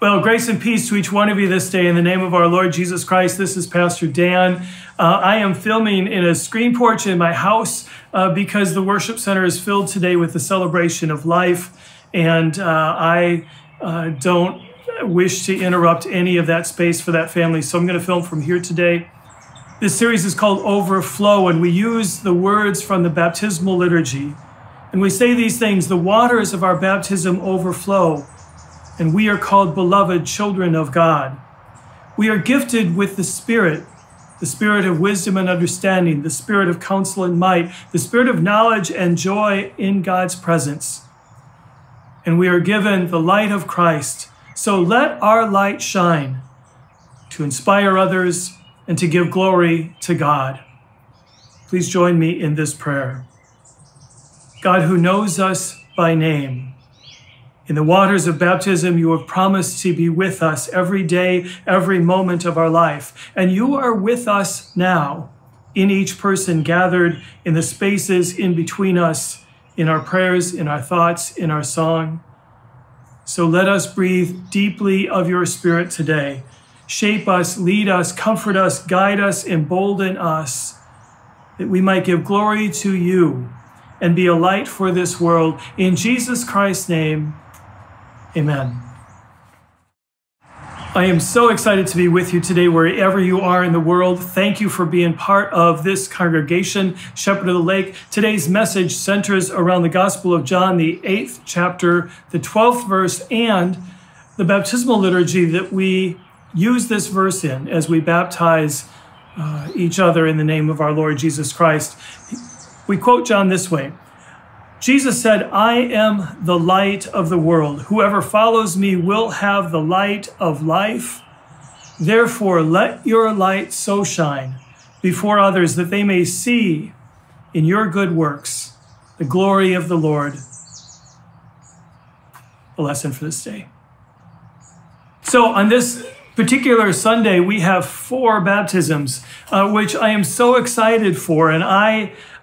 Well, grace and peace to each one of you this day in the name of our Lord Jesus Christ. This is Pastor Dan. I am filming in a screen porch in my house because the worship center is filled today with the celebration of life. And I don't wish to interrupt any of that space for that family. So I'm going to film from here today. This series is called Overflow, and we use the words from the baptismal liturgy. And we say these things: the waters of our baptism overflow, and we are called beloved children of God. We are gifted with the Spirit of wisdom and understanding, the Spirit of counsel and might, the Spirit of knowledge and joy in God's presence. And we are given the light of Christ. So let our light shine to inspire others and to give glory to God. Please join me in this prayer. God, who knows us by name, in the waters of baptism, you have promised to be with us every day, every moment of our life. And you are with us now, in each person gathered, in the spaces in between us, in our prayers, in our thoughts, in our song. So let us breathe deeply of your Spirit today. Shape us, lead us, comfort us, guide us, embolden us, that we might give glory to you and be a light for this world. In Jesus Christ's name, amen. I am so excited to be with you today wherever you are in the world. Thank you for being part of this congregation, Shepherd of the Lake. Today's message centers around the Gospel of John, the 8th chapter, the 12th verse, and the baptismal liturgy that we use this verse in as we baptize each other in the name of our Lord Jesus Christ. We quote John this way: Jesus said, "I am the light of the world. Whoever follows me will have the light of life. Therefore, let your light so shine before others that they may see in your good works the glory of the Lord." A lesson for this day. So on this particular Sunday, we have 4 baptisms, which I am so excited for. And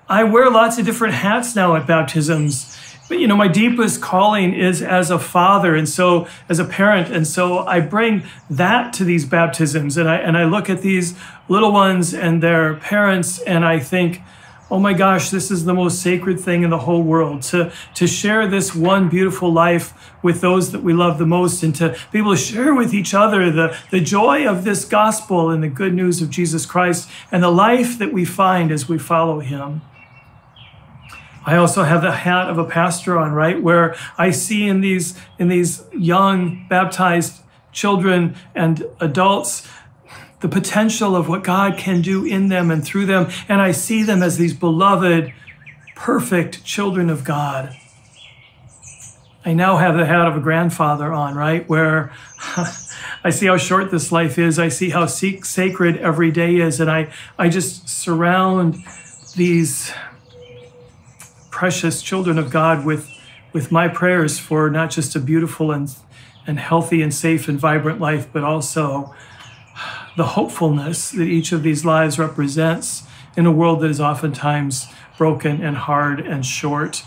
I wear lots of different hats now at baptisms, but you know, my deepest calling is as a father, and so as a parent, and so I bring that to these baptisms, and I look at these little ones and their parents, and I think, oh my gosh, this is the most sacred thing in the whole world, to share this one beautiful life with those that we love the most, and to be able to share with each other the joy of this gospel and the good news of Jesus Christ and the life that we find as we follow him. I also have the hat of a pastor on, right, where I see in these young baptized children and adults the potential of what God can do in them and through them, and I see them as these beloved, perfect children of God. I now have the hat of a grandfather on, right, where I see how short this life is, I see how sacred every day is, and I just surround these precious children of God with my prayers for not just a beautiful and healthy and safe and vibrant life, but also the hopefulness that each of these lives represents in a world that is oftentimes broken and hard and short.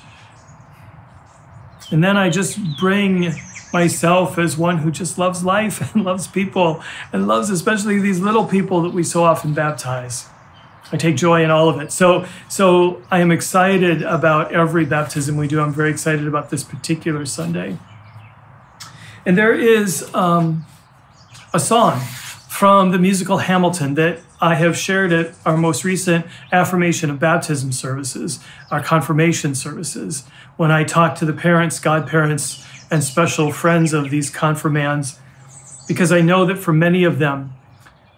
And then I just bring myself as one who just loves life and loves people and loves especially these little people that we so often baptize. I take joy in all of it. So I am excited about every baptism we do. I'm very excited about this particular Sunday. And there is a song from the musical Hamilton that I have shared at our most recent affirmation of baptism services, our confirmation services, when I talked to the parents, godparents, and special friends of these confirmands, because I know that for many of them,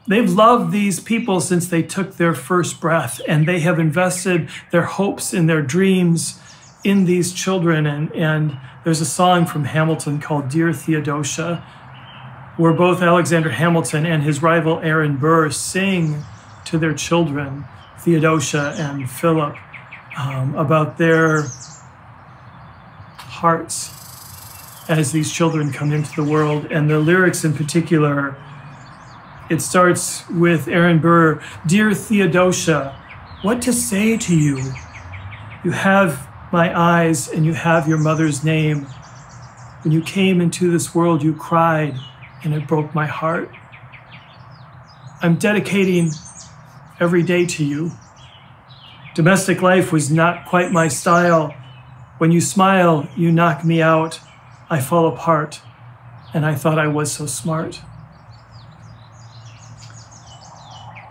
they've loved these people since they took their first breath, and they have invested their hopes and their dreams in these children. And there's a song from Hamilton called "Dear Theodosia," where both Alexander Hamilton and his rival Aaron Burr sing to their children, Theodosia and Philip, about their hearts as these children come into the world. And the lyrics in particular, it starts with Aaron Burr: "Dear Theodosia, what to say to you? You have my eyes and you have your mother's name. When you came into this world, you cried and it broke my heart. I'm dedicating every day to you. Domestic life was not quite my style. When you smile, you knock me out. I fall apart, and I thought I was so smart.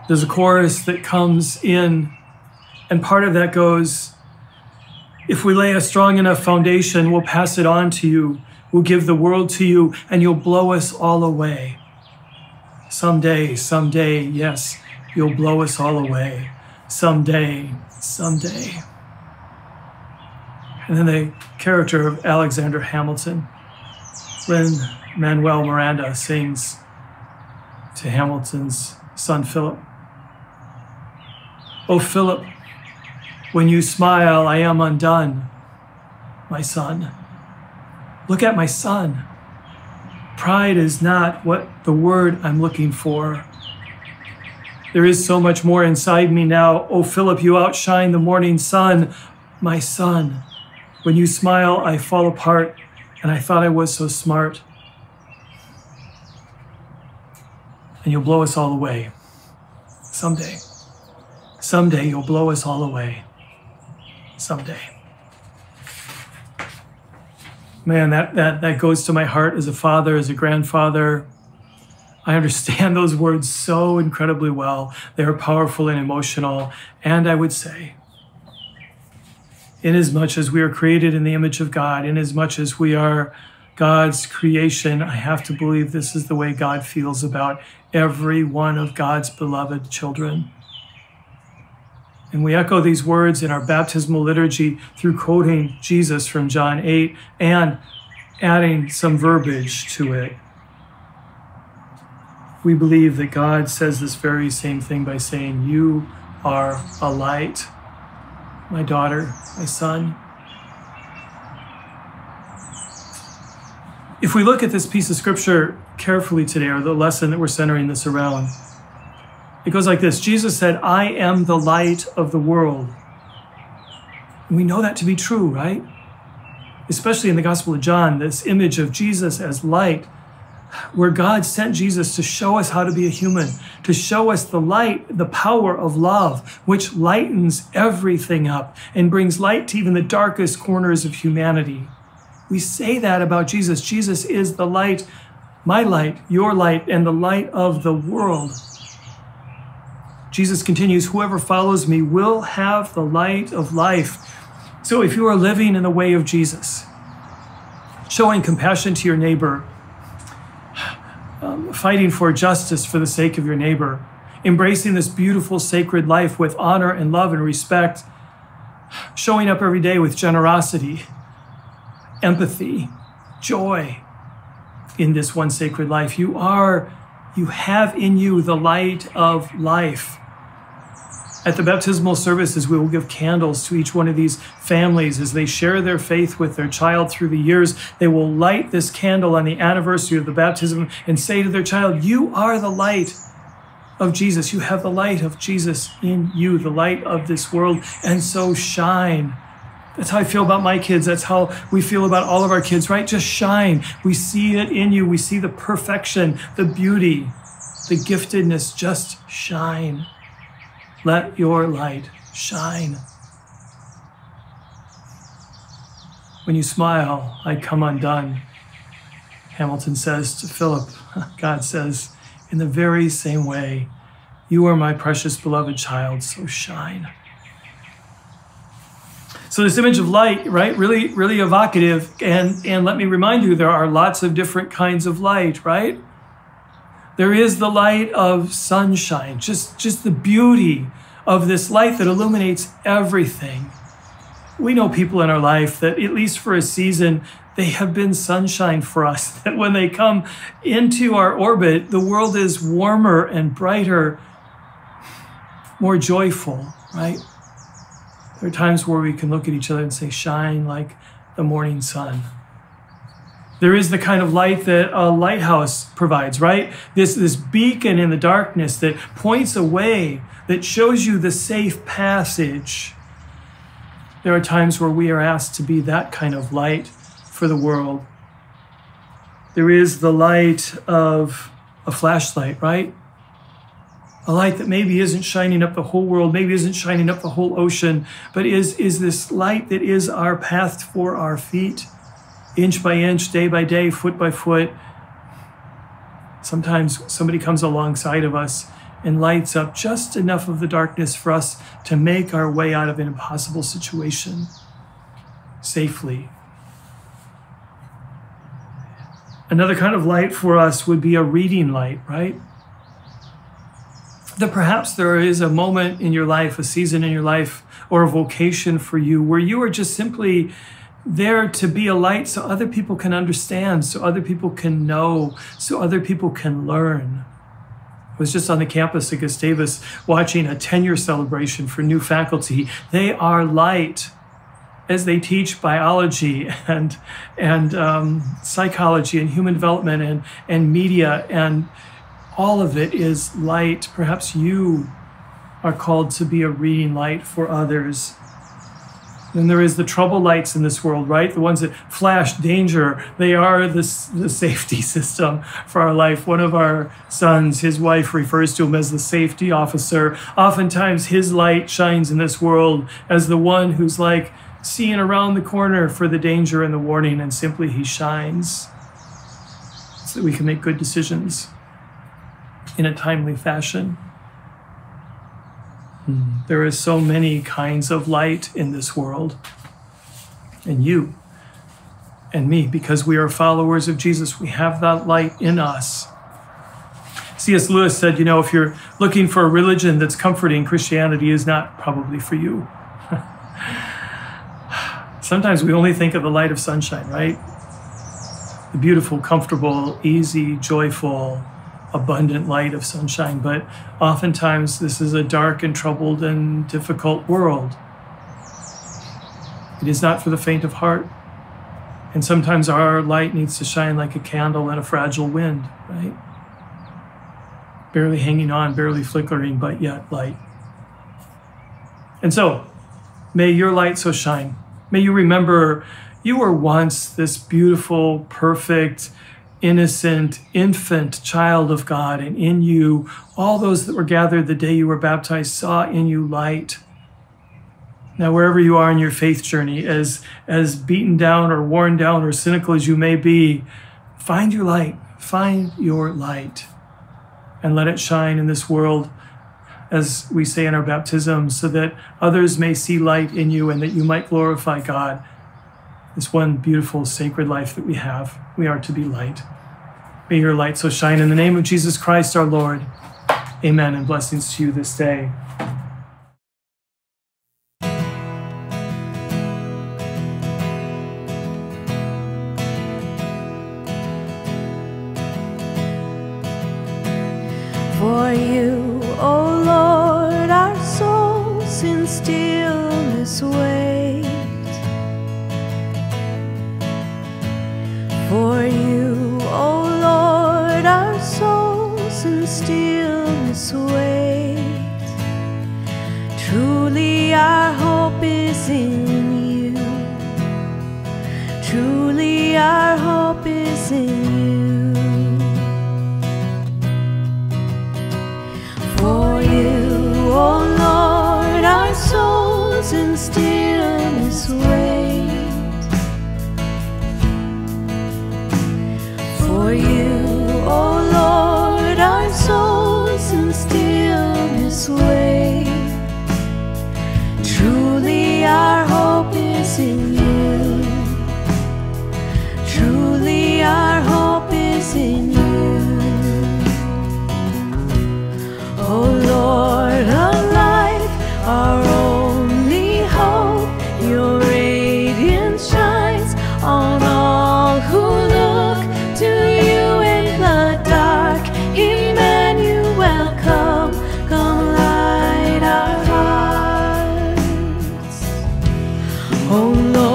There's a chorus that comes in, and part of that goes, if we lay a strong enough foundation, we'll pass it on to you. We'll give the world to you, and you'll blow us all away. Someday, yes, you'll blow us all away. Someday. And then the character of Alexander Hamilton, when Manuel Miranda sings to Hamilton's son Philip, "Oh Philip, when you smile, I am undone, my son. Look at my son. Pride is not what the word I'm looking for. There is so much more inside me now. Oh Philip, you outshine the morning sun, my son. When you smile, I fall apart, and I thought I was so smart. And you'll blow us all away. Someday you'll blow us all away. Someday." Man, that goes to my heart as a father, as a grandfather. I understand those words so incredibly well. They are powerful and emotional. And I would say, inasmuch as we are created in the image of God, inasmuch as we are God's creation, I have to believe this is the way God feels about every one of God's beloved children. And we echo these words in our baptismal liturgy through quoting Jesus from John 8 and adding some verbiage to it. We believe that God says this very same thing by saying, "You are a light, my daughter, my son." If we look at this piece of scripture carefully today, or the lesson that we're centering this around, it goes like this. Jesus said, "I am the light of the world." And we know that to be true, right? Especially in the Gospel of John, this image of Jesus as light, where God sent Jesus to show us how to be a human, to show us the light, the power of love, which lightens everything up and brings light to even the darkest corners of humanity. We say that about Jesus. Jesus is the light, my light, your light, and the light of the world. Jesus continues, "Whoever follows me will have the light of life." So if you are living in the way of Jesus, showing compassion to your neighbor, fighting for justice for the sake of your neighbor, embracing this beautiful sacred life with honor and love and respect, showing up every day with generosity, empathy, joy in this one sacred life, you have in you the light of life. At the baptismal services, we will give candles to each one of these families as they share their faith with their child through the years. They will light this candle on the anniversary of the baptism and say to their child, "You are the light of Jesus. You have the light of Jesus in you, the light of this world, and so shine." That's how I feel about my kids. That's how we feel about all of our kids, right? Just shine. We see it in you. We see the perfection, the beauty, the giftedness. Just shine. Let your light shine. "When you smile, I come undone," Hamilton says to Philip. God says, in the very same way, "You are my precious beloved child, so shine." So this image of light, right, really evocative. And let me remind you, there are lots of different kinds of light, right? There is the light of sunshine, just the beauty of this light that illuminates everything. We know people in our life that, at least for a season, they have been sunshine for us, that when they come into our orbit, the world is warmer and brighter, more joyful, right? There are times where we can look at each other and say, "Shine like the morning sun." There is the kind of light that a lighthouse provides, right? This beacon in the darkness that points a way, that shows you the safe passage. There are times where we are asked to be that kind of light for the world. there is the light of a flashlight, right? A light that maybe isn't shining up the whole world, maybe isn't shining up the whole ocean, but is this light that is our path for our feet, inch by inch, day by day, foot by foot. Sometimes somebody comes alongside of us and lights up just enough of the darkness for us to make our way out of an impossible situation safely. Another kind of light for us would be a reading light, right? That perhaps there is a moment in your life, a season in your life, or a vocation for you where you are just simply there to be a light so other people can understand, so other people can know, so other people can learn. I was just on the campus at Gustavus watching a tenure celebration for new faculty. They are light as they teach biology and psychology and human development and media, and all of it is light. Perhaps you are called to be a reading light for others. Then there is the trouble lights in this world, right? The ones that flash danger. They are the safety system for our life. One of our sons, his wife refers to him as the safety officer. Oftentimes his light shines in this world as the one who's like seeing around the corner for the danger and the warning, and simply he shines so that we can make good decisions in a timely fashion. There is so many kinds of light in this world, and you and me, because we are followers of Jesus, we have that light in us. C.S. Lewis said, you know, if you're looking for a religion that's comforting, Christianity is not probably for you. Sometimes we only think of the light of sunshine, right? The beautiful, comfortable, easy, joyful, abundant light of sunshine, but oftentimes this is a dark and troubled and difficult world. It is not for the faint of heart, and sometimes our light needs to shine like a candle in a fragile wind, right? Barely hanging on, barely flickering, but yet light. And so, may your light so shine. May you remember you were once this beautiful, perfect, innocent infant child of God, and in you, all those that were gathered the day you were baptized saw in you light. Now, wherever you are in your faith journey, as beaten down or worn down or cynical as you may be, find your light, and let it shine in this world, as we say in our baptism, so that others may see light in you and that you might glorify God. This one beautiful, sacred life that we have. We are to be light. May your light so shine. In the name of Jesus Christ, our Lord. Amen, and blessings to you this day. For you, O Lord, our souls in stillness wait. For you, O Lord, our souls in stillness wait. Truly our hope is in you. Truly our hope is in you. For you, O Lord, our souls in stillness wait. For you, O Lord, our souls in stillness wait. Truly our hope is in you. Truly our hope is in you. O Lord of life, our only hope, your radiance shines on all who look to you. Oh, Lord.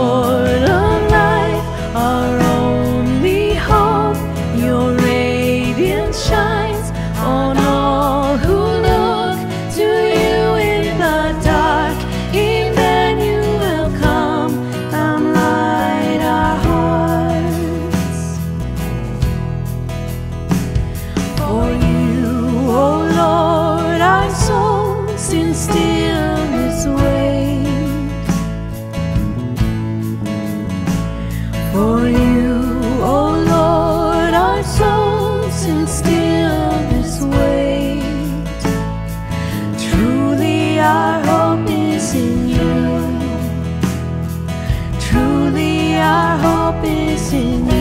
souls in stillness wait. For you, O Lord, our souls in stillness wait. Truly our hope is in you. Truly our hope is in you.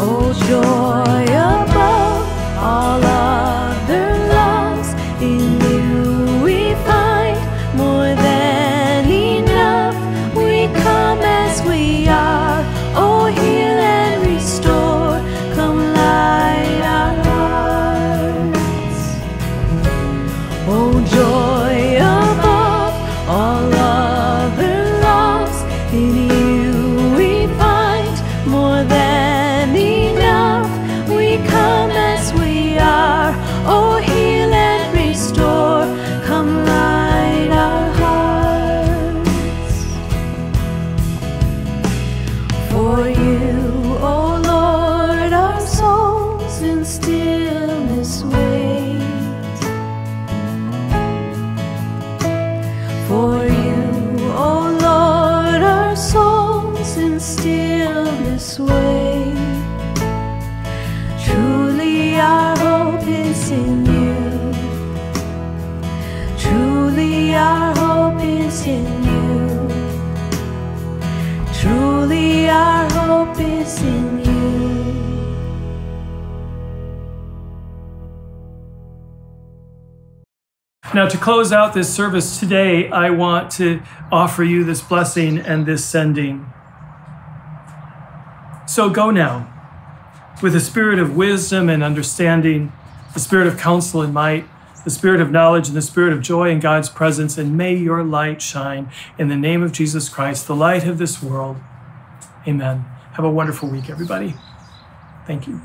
O joy above all other loves, in you we find more than enough. We come as we are, O heal and restore, come light our hearts. O joy above all other loves, in you we find more than Now, to close out this service today, I want to offer you this blessing and this sending. So go now with the spirit of wisdom and understanding, the spirit of counsel and might, the spirit of knowledge and the spirit of joy in God's presence, and may your light shine in the name of Jesus Christ, the light of this world. Amen. Have a wonderful week, everybody. Thank you.